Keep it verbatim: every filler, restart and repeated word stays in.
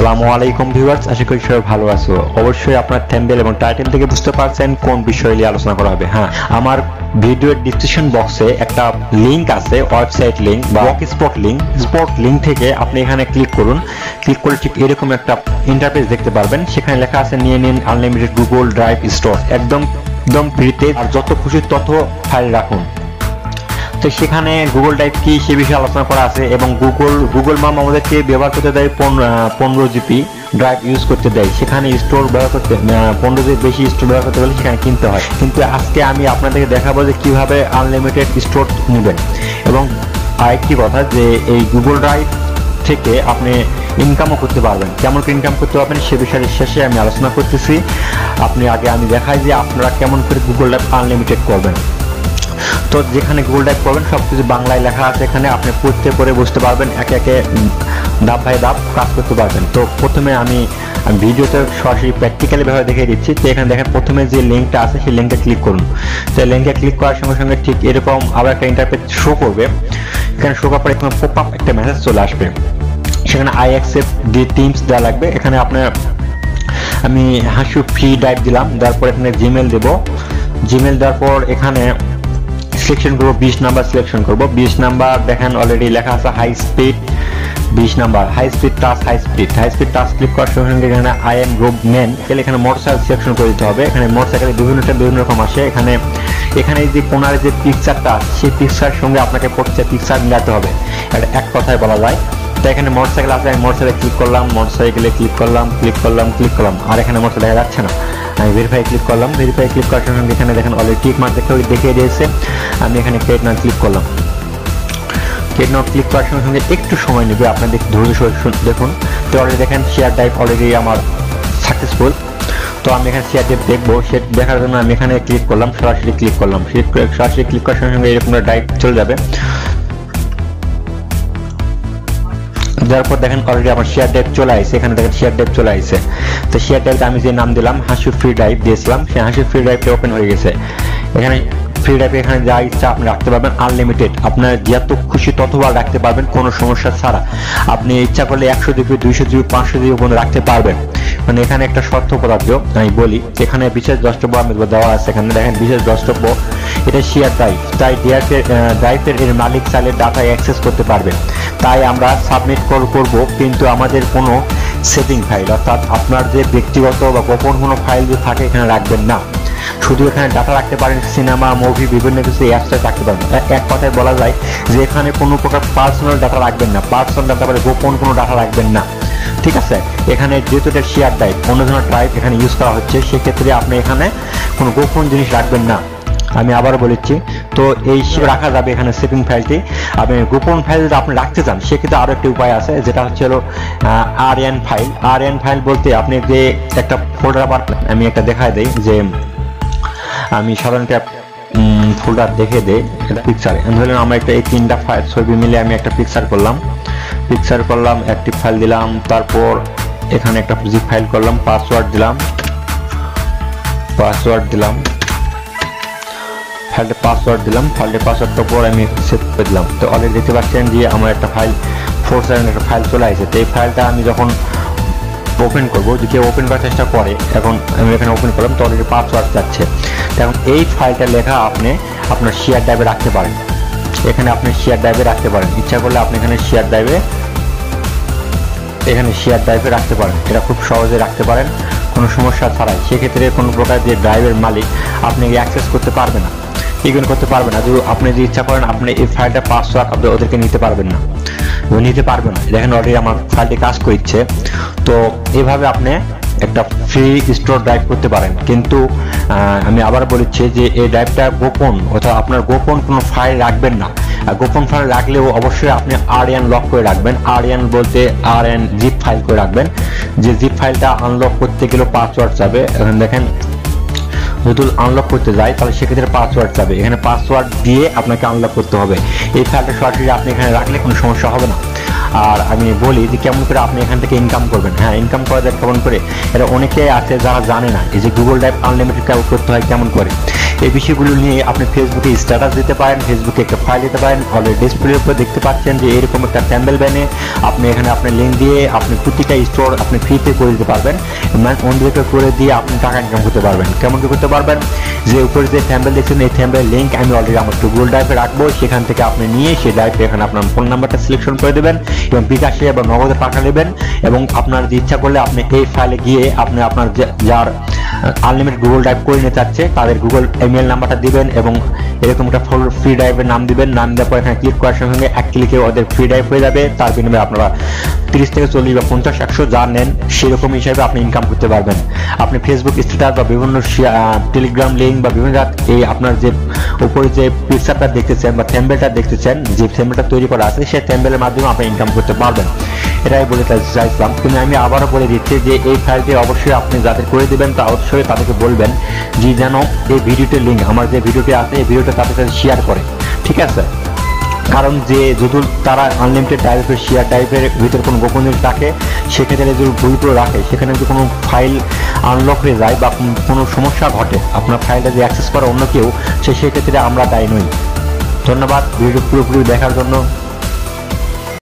আসসালামু আলাইকুম ভিউয়ার্স, আশা করি সবাই ভালো আছো। অবশ্যই আপনার থাম্বনেল এবং টাইটেল থেকে বুঝতে পারছেন কোন বিষয় নিয়ে আলোচনা করা হবে। হ্যাঁ, আমার ভিডিওর ডেসক্রিপশন বক্সে একটা লিংক আছে, ওয়েবসাইট লিংক বা স্পট লিংক। স্পট লিংক থেকে আপনি এখানে ক্লিক করুন। ক্লিক করে ঠিক এরকম একটা ইন্টারফেস দেখতে পারবেন, সেখানে লেখা আছে নিয়ে নিন আনলিমিটেড গুগল ড্রাইভ স্টোর, একদম একদম ফ্রিতে, আর যত খুশি তত ফাইল রাখুন। তো সেখানে গুগল ড্রাইভ কি সে বিষয়ে আলোচনা করা আছে, এবং গুগল গুগল ম্যাপ আমাদেরকে ব্যবহার করতে দেয় পনেরো জিবি ড্রাইভ ইউজ করতে দেয়। সেখানে স্টোর ব্যবহার করতে পনেরো জিবি বেশি স্টোর ব্যবহার করতে গেলে সেখানে কিনতে হয়। কিন্তু আজকে আমি আপনাদেরকে দেখাবো যে কীভাবে আনলিমিটেড স্টোর নেবেন। এবং আরেকটি কথা যে এই গুগল ড্রাইভ থেকে আপনি ইনকামও করতে পারবেন। কেমন করে ইনকাম করতে পারবেন সে বিষয়ে শেষে আমি আলোচনা করতেছি। আপনি আগে আমি দেখাই যে আপনারা কেমন করে গুগল ড্রাইভ আনলিমিটেড করবেন। তো যেখানে গুগল ড্রাইভ করবেন সব কিছু বাংলায় লেখা আছে, এখানে আপনি পড়তে পড়ে বুঝতে পারবেন, একে একে ধাপ বাই ধাপ কাজ করতে পারবেন। তো প্রথমে আমি ভিডিওতে সরাসরি প্র্যাকটিক্যালি ভাবে দেখিয়ে দিচ্ছি। তো এখানে দেখেন প্রথমে যে লিঙ্কটা আছে সেই লিঙ্কে ক্লিক করুন। তো লিঙ্কে ক্লিক করার সঙ্গে সঙ্গে ঠিক এরকম আবার একটা ইন্টারফেস শো করবে। এখানে শো করার পরে এখানে পপ আপ একটা মেসেজ চলে আসবে, সেখানে আই অ্যাকসেপ্ট দি থিমস দেওয়া লাগবে। এখানে আপনার আমি হাসু ফ্রি ড্রাইভ দিলাম, তারপর এখানে জিমেল দেবো। জিমেল দেওয়ার পর এখানে সিলেকশন করব, বিশ নাম্বার সিলেকশন করব। বিশ নাম্বার দেখেন অলরেডি লেখা আছে হাই স্পিড বিশ number, high speed touch, high speed high speed touch. Click করার সঙ্গে সঙ্গে এখানে আই এম গ্রুপ নেন, তাহলে এখানে মোটরসাইকেল সিলেকশন করে দিতে হবে। এখানে মোটরসাইকেলের বিভিন্নটা বিভিন্ন রকম আসে। এখানে এখানে যে কোনার যে পিকচারটা আছে সেই পিকচার সঙ্গে আপনাকে প্রত্যেক পিকচার মিলাতে হবে, এটা এক কথায় বলা যায়। তো এখানে মোটরসাইকেল আছে, আমি মোটরসাইকেলে ক্লিক করলাম, মোটরসাইকেলে ক্লিক করলাম ক্লিক করলাম ক্লিক করলাম আর এখানে মোটরসাইকেল দেখা যাচ্ছে না। আমি ভেরিফাই ক্লিক করলাম, ভেরিফাই ক্লিক করার সঙ্গে এখানে দেখেন অলরেডি টিক মার্ক দেখে দেখিয়ে দিয়েছে। আমি এখানে ক্রিয়েট নাও ক্লিক করলাম। ক্রিয়েট নাও ক্লিক করার সঙ্গে সঙ্গে একটু সময় নেবে, আপনাদের ধৈর্য সহকারে দেখুন। তো অলরেডি দেখেন শেয়ার ড্রাইভ অলরেডি আমার সাকসেসফুল। তো আমি এখানে শেয়ার ড্রাইভ দেখবো, সেটা দেখার জন্য আমি এখানে ক্লিক করলাম, সরাসরি ক্লিক করলাম। সরাসরি ক্লিক করার সঙ্গে সঙ্গে এরকম ড্রাইভ চলে যাবে। যার পর দেখেন অলরেডি আমার শেয়ার ড্রাইভ চলে আসছে, এখানে দেখেন শেয়ার ড্রাইভ চলে আসছে। তো শেয়ার ড্রাইভটা আমি যে নাম দিলাম হাসু ফ্রি ড্রাইভ দিয়েছিলাম, সেই হাসু ফ্রি ড্রাইভটা ওপেন হয়ে গেছে। এখানে ফ্রি ড্রাইভে এখানে যা ইচ্ছা আপনি রাখতে পারবেন, আনলিমিটেড, আপনার যত খুশি ততবার রাখতে পারবেন কোনো সমস্যা ছাড়া। আপনি ইচ্ছা করলে একশো জিবি দুইশো জিবি পাঁচশো জিবি পর্যন্ত রাখতে পারবেন। মানে এখানে একটা শর্ত পদার্থ আমি বলি, এখানে বিশেষ দ্রষ্টব্য আমি দেওয়া আছে। এখানে দেখেন বিশেষ দ্রষ্টব্য, এটা শেয়ার ড্রাইভ, তাই ড্রাইভের ড্রাইভের এর মালিক চাইলে ডাটা অ্যাক্সেস করতে পারবেন। তাই আমরা সাবমিট কল করব, কিন্তু আমাদের কোনো সেটিং ফাইল অর্থাৎ আপনার যে ব্যক্তিগত বা গোপন কোনো ফাইল যে থাকে এখানে রাখবেন না। শুধু এখানে ডাটা রাখতে পারেন সিনেমা, মুভি, বিভিন্ন কিছু অ্যাপসটা রাখতে পারবেন। এক কথায় বলা যায় যে এখানে কোনো প্রকার পার্সোনাল ডাটা রাখবেন না, পার্সোনাল ডাটা মানে গোপন কোনো ডাটা রাখবেন না, ঠিক আছে। এখানে যেহেতু এটা শেয়ার ড্রাইভ, অন্য ধরনের ড্রাইভ এখানে ইউজ করা হচ্ছে, সেক্ষেত্রে আপনি এখানে কোনো গোপন জিনিস রাখবেন না। আমি আবার বলেছি, তো এই রাখা যাবে এখানে সেভিং ফাইলটি। আপনি গোপন ফাইল যদি আপনি রাখতে চান সেক্ষেত্রে আরও একটি উপায় আছে, যেটা হচ্ছে হলো R N file. R N file বলতে আপনি যে একটা ফোল্ডার, আবার আমি একটা দেখায় দিই যে আমি সাধারণত ফোল্ডার দেখে দিই একটা পিকচারে। আমি ধরলাম আমার একটা এই তিনটা ফাইল ছবি মিলে আমি একটা পিকচার করলাম, পিকচার করলাম একটি ফাইল দিলাম, তারপর এখানে একটা জিপ ফাইল করলাম, পাসওয়ার্ড দিলাম, পাসওয়ার্ড দিলাম ফাইলটা পাসওয়ার্ড দিলাম ফাইলটা পাসওয়ার্ডটার পর আমি সেভ করে দিলাম। তো অলরেডি দেখতে পাচ্ছেন যে আমার একটা ফাইল ফোর সেভেন একটা ফাইল চলে আসে। তো এই ফাইলটা আমি যখন ওপেন করবো, যদি কেউ ওপেন করার চেষ্টা করে, এখন আমি এখানে ওপেন করলাম, তো অলরেডি পাসওয়ার্ড যাচ্ছে। এখন এই ফাইলটা লেখা আপনি আপনার শেয়ার ড্রাইভে রাখতে পারেন, এখানে আপনি শেয়ার ড্রাইভে রাখতে পারেন। ইচ্ছা করলে আপনি এখানে শেয়ার ড্রাইভে এখানে শেয়ার ড্রাইভে রাখতে পারেন, এটা খুব সহজে রাখতে পারেন কোনো সমস্যা ছাড়াই। সেক্ষেত্রে কোনো প্রকার যে ড্রাইভের মালিক আপনি অ্যাক্সেস করতে পারবে না, ইগন করতে পারবে না। যদি আপনি যদি ইচ্ছা করেন আপনি এই ফাইলটা পাসওয়ার্ড আপনি ওদেরকে নিতে পারবেন না, নিতে পারবেন না। দেখেন অলরেডি আমার ফাইলটি কাজ করছে। তো এভাবে আপনি একটা ফ্রি স্টোর ড্রাইভ করতে পারেন, কিন্তু আমি আবার বলেছি যে এই ড্রাইভটা গোপন, অর্থাৎ আপনার গোপন কোনো ফাইল রাখবেন না। আর গোপন ফাইল রাখলেও অবশ্যই আপনি আরএন লক করে রাখবেন। আরএন বলতে আরএন জিপ ফাইল করে রাখবেন, যে জিপ ফাইলটা আনলক করতে গেলেও পাসওয়ার্ড যাবে। এখন দেখেন যদি আনলক করতে যায় তাহলে সেক্ষেত্রে পাসওয়ার্ড যাবে, এখানে পাসওয়ার্ড দিয়ে আপনাকে আনলক করতে হবে। এই ফাইলটা সরাসরি আপনি এখানে রাখলে কোনো সমস্যা হবে না। और हमें बोली जो केमन करे आपने एखान थेके इनकाम करबें। हाँ इनकाम करा जाए केमन करे एटा अनेकेई आछे जारा जाने ना ये गुगल ड्राइव आनलिमिटेड क्लाउड करते हैं केमन करे ये विषयगुलो नहीं अपनी फेसबुके स्टैटास दीते फेसबुके एक फाइल दीते फले डिसप्ले पर देखते पाच्छेन जो एरकम एक कैंडल बैने अपनी एखाने अपनी लिंक दिए अपनी प्रतिटा स्टोर अपनी फ्रीते कर दीते पारबेन मैं उनके कर दिए अपनी टाका इनकाम करते पारबेन केमन करते पारबेन जो ऊपर जो थैम्बनेल देखें ये थैम्बनेल लिंक हमें अलरेडी हमारे गूगल ड्राइव रखबो सेखान थेके आपनि निये सेई ड्राइव एखाने आपनार फोन नम्बरटा सिलेक्शन कर देवें और बिकाशे एबं नगदे टाका नेबेन एबं आपनार जो इच्छा करले आपनि एई फाइले गिये आपनि आपनार जार अनलिमिटेड गूगल ड्राइव को लेना चाहते तादेर गूगल इमेल नम्बर दिबेन एवं एरकम एक फ्री ड्राइवर नाम दिबेन नाम देवार पर एखाने क्लिक करार संगे संगे एक क्लिके ओदेर फ्री ड्राइव हो जाबे तार बिनिमये आपनारा त्रिश थेके चल्लिश बा पचास एकशो जा नेन सेरकम हिसाबे आपनि इनकाम करते पारबेन। आपनि फेसबुक स्टेटास बा विभिन्न टेलिग्राम लिंक बा विभिन्न ये आपनार जे ऊपर जे पिक्चारटा देखतेछेन बा थंबनेलटा देखतेछेन जे थंबनेलटा तैरि करा आछे सेई थंबनेलेर माध्यमे आपनि इनकाम करते पारबेन এটাই বলে চাইছিলাম। কিন্তু আমি আবারও বলে দিচ্ছি যে এই ফাইলটি অবশ্যই আপনি যাদের করে দেবেন তা অবশ্যই তাদেরকে বলবেন যে যেন এই ভিডিওটির লিঙ্ক আমার যে ভিডিওটি আছে এই ভিডিওটা তাদের সাথে শেয়ার করে, ঠিক আছে? কারণ যে যদি তারা আনলিমিটেড টাইপের শেয়ার টাইপের ভিতরে কোনো গোপনীয়তা থাকে সেক্ষেত্রে যদি ভুলগুলো রাখে সেখানে যদি কোনো ফাইল আনলক হয়ে যায় বা কোনো সমস্যা ঘটে আপনার ফাইলটা যে অ্যাক্সেস করে অন্য কেউ সে সেক্ষেত্রে আমরা দায়ী নই। ধন্যবাদ ভিডিও পুরোপুরি দেখার জন্য।